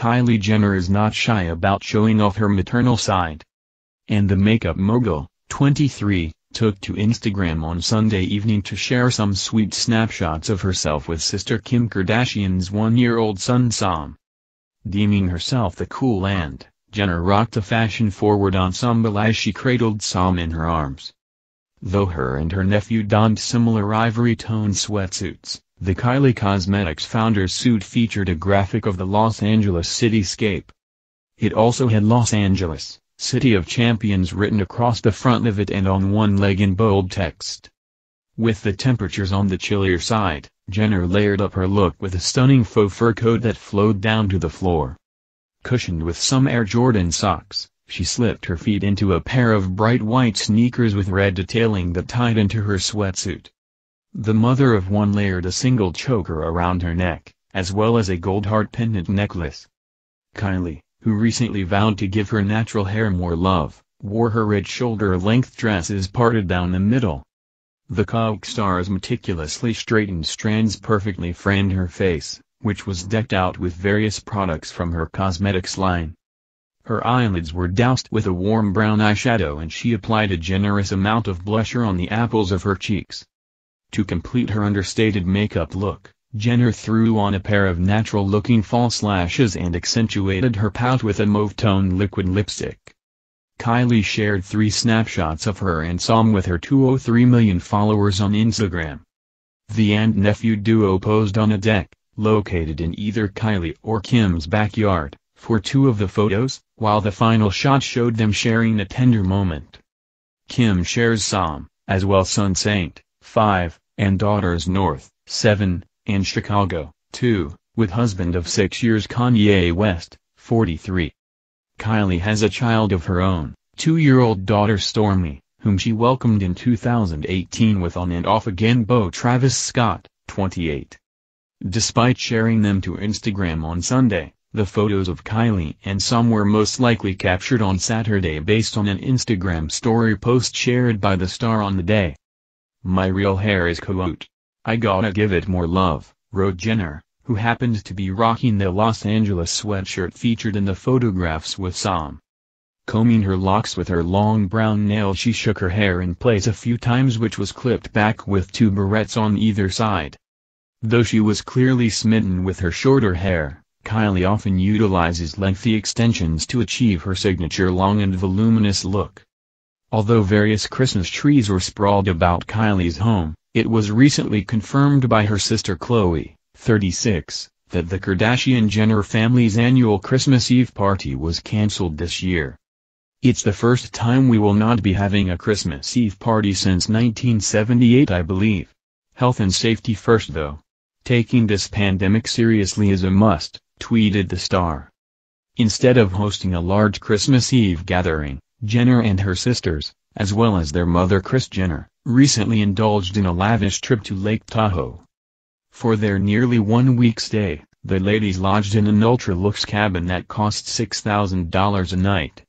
Kylie Jenner is not shy about showing off her maternal side. And the makeup mogul, 23, took to Instagram on Sunday evening to share some sweet snapshots of herself with sister Kim Kardashian's one-year-old son Sam. Deeming herself the cool aunt, Jenner rocked a fashion-forward ensemble as she cradled Sam in her arms. Though her and her nephew donned similar ivory-toned sweatsuits, the Kylie Cosmetics founder's suit featured a graphic of the Los Angeles cityscape. It also had Los Angeles, City of Champions written across the front of it and on one leg in bold text. With the temperatures on the chillier side, Jenner layered up her look with a stunning faux fur coat that flowed down to the floor. Cushioned with some Air Jordan socks, she slipped her feet into a pair of bright white sneakers with red detailing that tied into her sweatsuit. The mother of one layered a single choker around her neck, as well as a gold heart pendant necklace. Kylie, who recently vowed to give her natural hair more love, wore her red shoulder-length dresses parted down the middle. The Coke star's meticulously straightened strands perfectly framed her face, which was decked out with various products from her cosmetics line. Her eyelids were doused with a warm brown eyeshadow and she applied a generous amount of blusher on the apples of her cheeks. To complete her understated makeup look, Jenner threw on a pair of natural-looking false lashes and accentuated her pout with a mauve-toned liquid lipstick. Kylie shared three snapshots of her and Sam with her 2.03 million followers on Instagram. The aunt-nephew duo posed on a deck, located in either Kylie or Kim's backyard, for two of the photos, while the final shot showed them sharing a tender moment. Kim shares Sam, as well son Saint, 5, and daughters North, 7, and Chicago, 2, with husband of 6 years Kanye West, 43. Kylie has a child of her own, 2-year-old daughter Stormy, whom she welcomed in 2018 with on and off again beau Travis Scott, 28. Despite sharing them to Instagram on Sunday, the photos of Kylie and Sam were most likely captured on Saturday based on an Instagram story post shared by the star on the day. "My real hair is coat. I gotta give it more love," wrote Jenner, who happened to be rocking the Los Angeles sweatshirt featured in the photographs with Sam. Combing her locks with her long brown nail, she shook her hair in place a few times, which was clipped back with two barrettes on either side. Though she was clearly smitten with her shorter hair, Kylie often utilizes lengthy extensions to achieve her signature long and voluminous look. Although various Christmas trees were sprawled about Kylie's home, it was recently confirmed by her sister Khloe, 36, that the Kardashian-Jenner family's annual Christmas Eve party was cancelled this year. "It's the first time we will not be having a Christmas Eve party since 1978, I believe. Health and safety first though. Taking this pandemic seriously is a must," tweeted the star. Instead of hosting a large Christmas Eve gathering, Jenner and her sisters, as well as their mother Kris Jenner, recently indulged in a lavish trip to Lake Tahoe. For their nearly one-week stay, the ladies lodged in an ultra-luxe cabin that cost $6,000 a night.